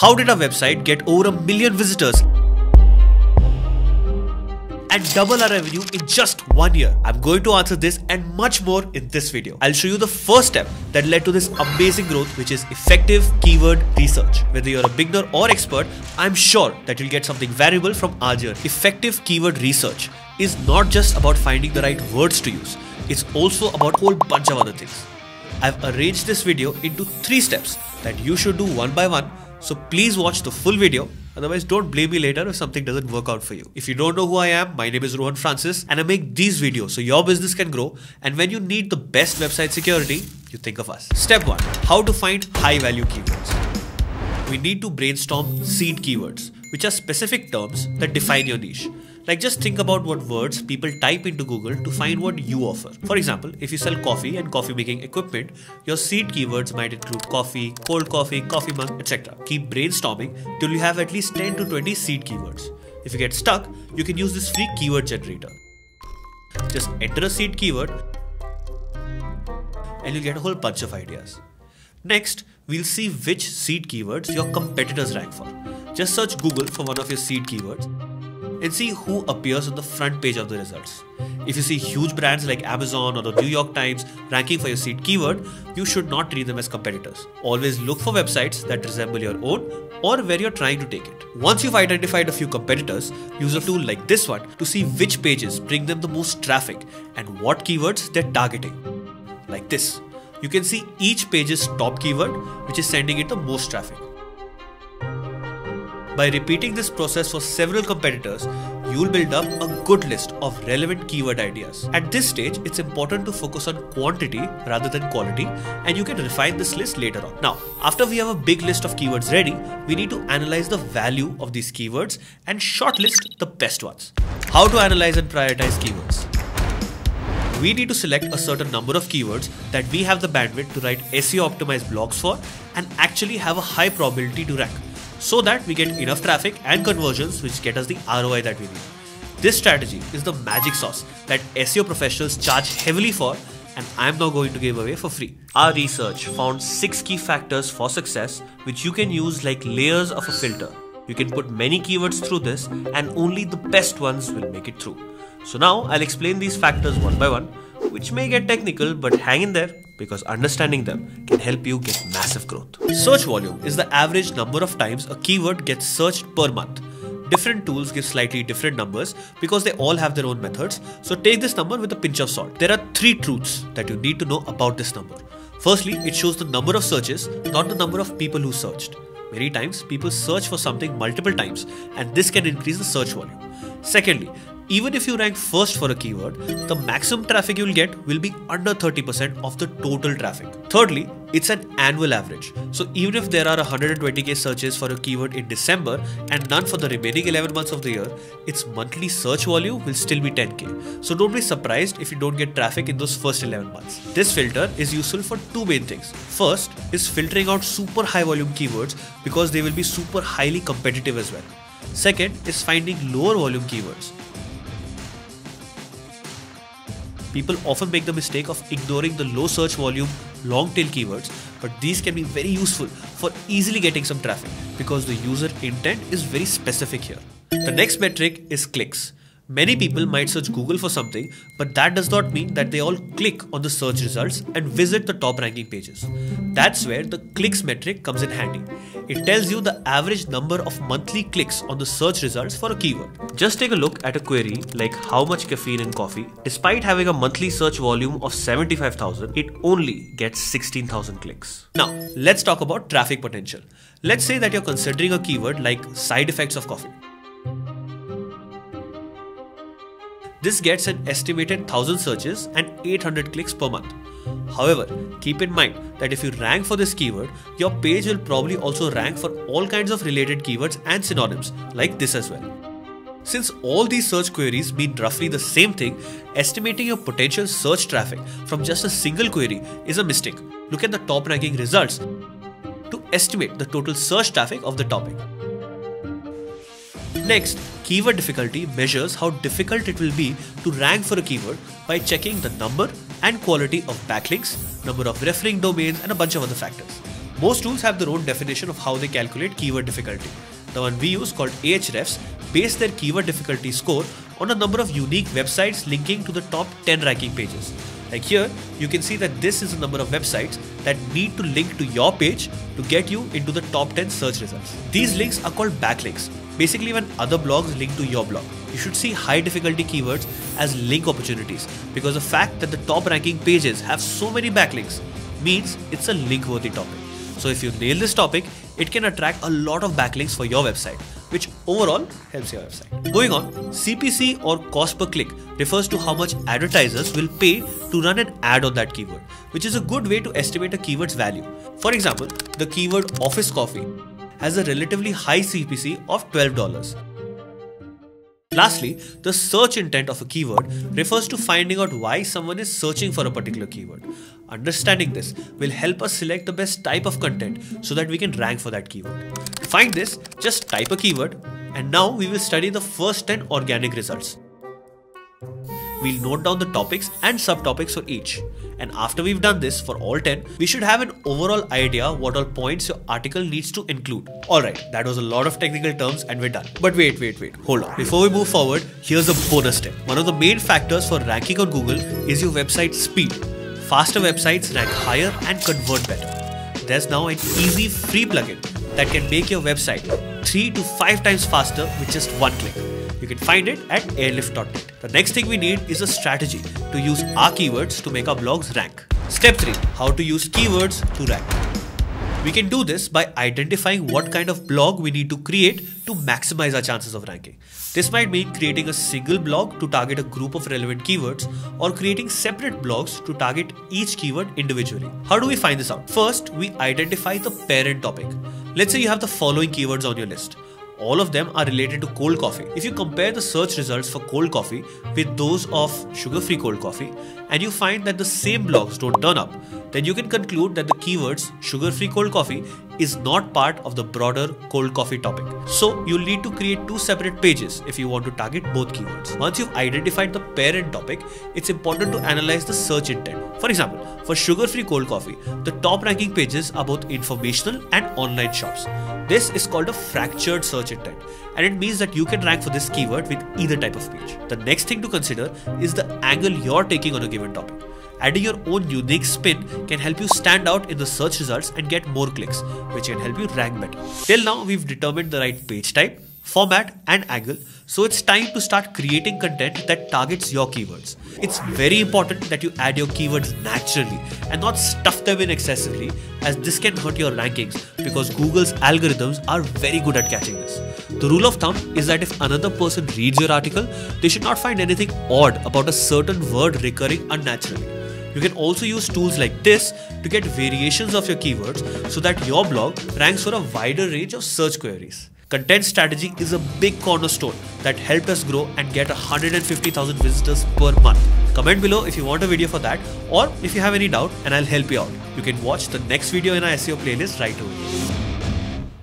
How did our website get over 1 million visitors and double our revenue in just 1 year? I'm going to answer this and much more in this video. I'll show you the first step that led to this amazing growth, which is effective keyword research. Whether you're a beginner or expert, I'm sure that you'll get something valuable from our journey. Effective keyword research is not just about finding the right words to use. It's also about a whole bunch of other things. I've arranged this video into 3 steps that you should do one by one. So please watch the full video. Otherwise, don't blame me later if something doesn't work out for you. If you don't know who I am, my name is Rohan Francis and I make these videos so your business can grow. And when you need the best website security, you think of us. Step 1. How to find high value keywords. We need to brainstorm seed keywords, which are specific terms that define your niche. Like just think about what words people type into Google to find what you offer. For example, if you sell coffee and coffee making equipment, your seed keywords might include coffee, cold coffee, coffee mug, etc. Keep brainstorming till you have at least 10 to 20 seed keywords. If you get stuck, you can use this free keyword generator. Just enter a seed keyword and you'll get a whole bunch of ideas. Next, we'll see which seed keywords your competitors rank for. Just search Google for one of your seed keywords and see who appears on the front page of the results. If you see huge brands like Amazon or the New York Times ranking for your seed keyword, you should not treat them as competitors. Always look for websites that resemble your own or where you're trying to take it. Once you've identified a few competitors, use a tool like this one to see which pages bring them the most traffic and what keywords they're targeting. Like this, you can see each page's top keyword, which is sending it the most traffic. By repeating this process for several competitors, you'll build up a good list of relevant keyword ideas. At this stage, it's important to focus on quantity rather than quality, and you can refine this list later on. Now, after we have a big list of keywords ready, we need to analyze the value of these keywords and shortlist the best ones. How to analyze and prioritize keywords? We need to select a certain number of keywords that we have the bandwidth to write SEO optimized blogs for and actually have a high probability to rank, so that we get enough traffic and conversions which get us the ROI that we need. This strategy is the magic sauce that SEO professionals charge heavily for, and I'm now going to give away for free. Our research found 6 key factors for success which you can use like layers of a filter. You can put many keywords through this and only the best ones will make it through. So now I'll explain these factors one by one, which may get technical, but hang in there because understanding them can help you get massive growth. Search volume is the average number of times a keyword gets searched per month. Different tools give slightly different numbers because they all have their own methods. So take this number with a pinch of salt. There are 3 truths that you need to know about this number. Firstly, it shows the number of searches, not the number of people who searched. Many times people search for something multiple times and this can increase the search volume. Secondly, even if you rank first for a keyword, the maximum traffic you'll get will be under 30% of the total traffic. Thirdly, it's an annual average. So even if there are 120k searches for a keyword in December and none for the remaining 11 months of the year, its monthly search volume will still be 10k. So don't be surprised if you don't get traffic in those first 11 months. This filter is useful for 2 main things. First is filtering out super high volume keywords because they will be super highly competitive as well. Second is finding lower volume keywords. People often make the mistake of ignoring the low search volume long tail keywords, but these can be very useful for easily getting some traffic because the user intent is very specific here. The next metric is clicks. Many people might search Google for something, but that does not mean that they all click on the search results and visit the top ranking pages. That's where the clicks metric comes in handy. It tells you the average number of monthly clicks on the search results for a keyword. Just take a look at a query like how much caffeine in coffee. Despite having a monthly search volume of 75,000, it only gets 16,000 clicks. Now, let's talk about traffic potential. Let's say that you're considering a keyword like side effects of coffee. This gets an estimated 1,000 searches and 800 clicks per month. However, keep in mind that if you rank for this keyword, your page will probably also rank for all kinds of related keywords and synonyms like this as well. Since all these search queries mean roughly the same thing, estimating your potential search traffic from just a single query is a mistake. Look at the top ranking results to estimate the total search traffic of the topic. Next, keyword difficulty measures how difficult it will be to rank for a keyword by checking the number and quality of backlinks, number of referring domains, and a bunch of other factors. Most tools have their own definition of how they calculate keyword difficulty. The one we use, called Ahrefs, based their keyword difficulty score on a number of unique websites linking to the top 10 ranking pages. Like here, you can see that this is the number of websites that need to link to your page to get you into the top 10 search results. These links are called backlinks. Basically, when other blogs link to your blog, you should see high difficulty keywords as link opportunities, because the fact that the top ranking pages have so many backlinks means it's a link worthy topic. So if you nail this topic, it can attract a lot of backlinks for your website, which overall helps your website. Going on, CPC or cost per click refers to how much advertisers will pay to run an ad on that keyword, which is a good way to estimate a keyword's value. For example, the keyword office coffee has a relatively high CPC of $12. Lastly, the search intent of a keyword refers to finding out why someone is searching for a particular keyword. Understanding this will help us select the best type of content so that we can rank for that keyword. To find this, just type a keyword, and now we will study the first 10 organic results. We'll note down the topics and subtopics for each. And after we've done this for all 10, we should have an overall idea what all points your article needs to include. Alright, that was a lot of technical terms and we're done. But wait, hold on. Before we move forward, here's a bonus tip. One of the main factors for ranking on Google is your website speed. Faster websites rank higher and convert better. There's now an easy free plugin that can make your website 3 to 5 times faster with just one click. You can find it at airlift.net. The next thing we need is a strategy to use our keywords to make our blogs rank. Step 3. How to use keywords to rank. We can do this by identifying what kind of blog we need to create to maximize our chances of ranking. This might mean creating a single blog to target a group of relevant keywords, or creating separate blogs to target each keyword individually. How do we find this out? First, we identify the parent topic. Let's say you have the following keywords on your list. All of them are related to cold coffee. If you compare the search results for cold coffee with those of sugar-free cold coffee, and you find that the same blogs don't turn up, then you can conclude that the keywords sugar-free cold coffee is not part of the broader cold coffee topic. So you'll need to create 2 separate pages if you want to target both keywords. Once you've identified the parent topic, it's important to analyze the search intent. For example, for sugar-free cold coffee, the top ranking pages are both informational and online shops. This is called a fractured search intent, and it means that you can rank for this keyword with either type of page. The next thing to consider is the angle you're taking on a given topic. Adding your own unique spin can help you stand out in the search results and get more clicks, which can help you rank better. Till now, we've determined the right page type, format and angle, so it's time to start creating content that targets your keywords. It's very important that you add your keywords naturally and not stuff them in excessively, as this can hurt your rankings because Google's algorithms are very good at catching this. The rule of thumb is that if another person reads your article, they should not find anything odd about a certain word recurring unnaturally. You can also use tools like this to get variations of your keywords so that your blog ranks for a wider range of search queries. Content strategy is a big cornerstone that helped us grow and get 150,000 visitors per month. Comment below if you want a video for that, or if you have any doubt, and I'll help you out. You can watch the next video in our SEO playlist right away.